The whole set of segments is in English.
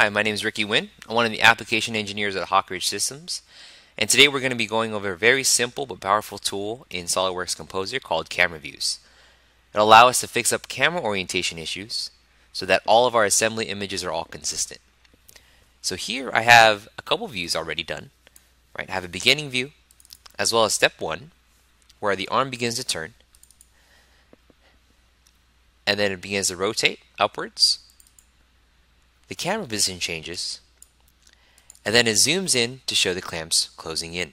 Hi, my name is Ricky Hyunh. I'm one of the application engineers at Hawk Ridge Systems, and today we're going to be going over a very simple but powerful tool in SolidWorks Composer called camera views. It'll allow us to fix up camera orientation issues so that all of our assembly images are all consistent. So here I have a couple views already done. Right, I have a beginning view as well as step one, where the arm begins to turn and then it begins to rotate upwards. The camera position changes, and then it zooms in to show the clamps closing in.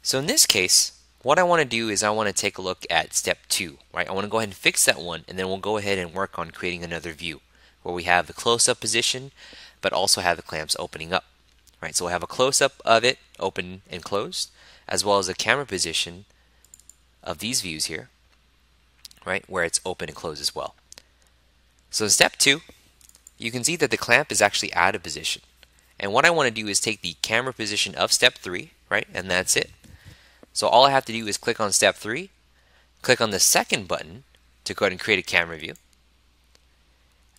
So in this case, what I want to do is I want to take a look at step two, right? I want to go ahead and fix that one, and then we'll go ahead and work on creating another view where we have the close-up position, but also have the clamps opening up, right? So we'll have a close-up of it, open and closed, as well as the camera position of these views here, right? Where it's open and closed as well. So in step two, you can see that the clamp is actually out of position. And what I want to do is take the camera position of step 3, right? And that's it. So all I have to do is click on step 3, click on the second button to go ahead and create a camera view.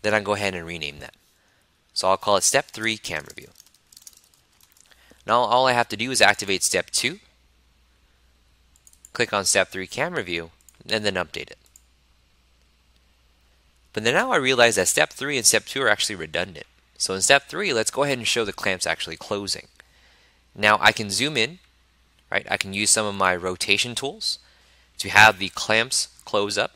Then I'll go ahead and rename that. So I'll call it step 3 camera view. Now all I have to do is activate step 2, click on step 3 camera view, and then update it. But then now I realize that step 3 and step 2 are actually redundant. So in step 3, let's go ahead and show the clamps actually closing. Now I can zoom in, right? I can use some of my rotation tools to have the clamps close up.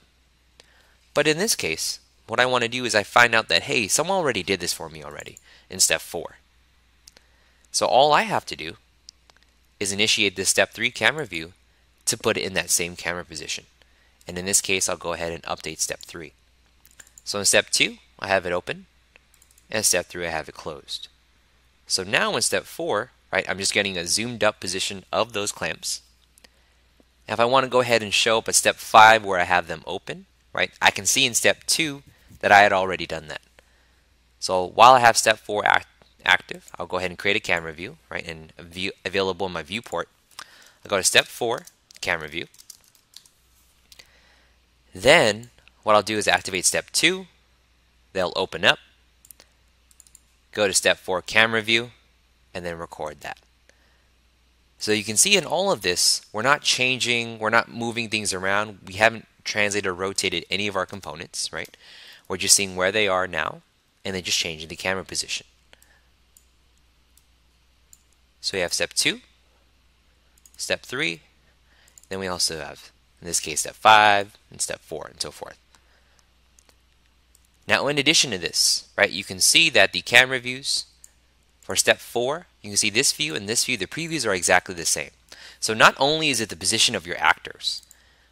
But in this case, what I want to do is I find out that, hey, someone already did this for me already in step 4. So all I have to do is initiate this step 3 camera view to put it in that same camera position. And in this case, I'll go ahead and update step 3. So in step 2, I have it open, and in step 3, I have it closed. So now in step 4, right, I'm just getting a zoomed up position of those clamps. Now if I want to go ahead and show up at step 5 where I have them open, right, I can see in step 2 that I had already done that. So while I have step 4 active, I'll go ahead and create a camera view, right, and available in my viewport. I'll go to step 4, camera view. Then what I'll do is activate step 2, they'll open up, go to step 4 camera view, and then record that. So you can see in all of this, we're not changing, we're not moving things around, we haven't translated or rotated any of our components, right? We're just seeing where they are now, and then just changing the camera position. So we have step 2, step 3, then we also have, in this case, step 5 and step 4 and so forth. Now in addition to this, right, you can see that the camera views for step 4, you can see this view and this view, the previews are exactly the same. So not only is it the position of your actors,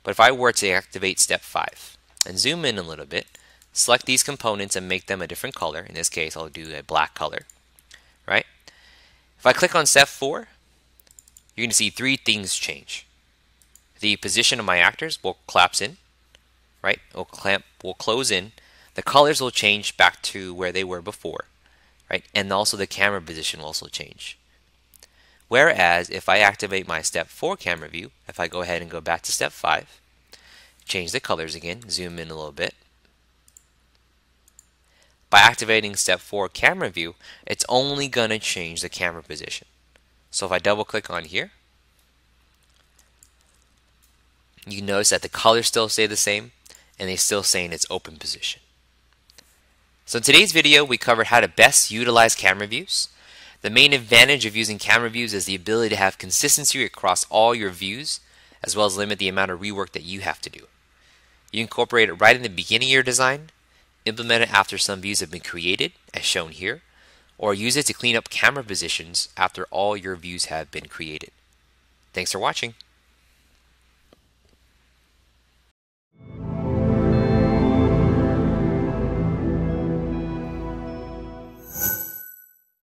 but if I were to activate step 5 and zoom in a little bit, select these components and make them a different color. In this case, I'll do a black color, right? If I click on step 4, you're going to see three things change. The position of my actors will collapse in, right? Will close in. The colors will change back to where they were before, right? And also the camera position will also change. Whereas if I activate my step 4 camera view, if I go ahead and go back to step 5, change the colors again, zoom in a little bit. By activating step 4 camera view, it's only gonna change the camera position. So if I double click on here, you notice that the colors still stay the same, and they still stay in its open position. So in today's video, we covered how to best utilize camera views. The main advantage of using camera views is the ability to have consistency across all your views, as well as limit the amount of rework that you have to do. You incorporate it right in the beginning of your design, implement it after some views have been created, as shown here, or use it to clean up camera positions after all your views have been created. Thanks for watching.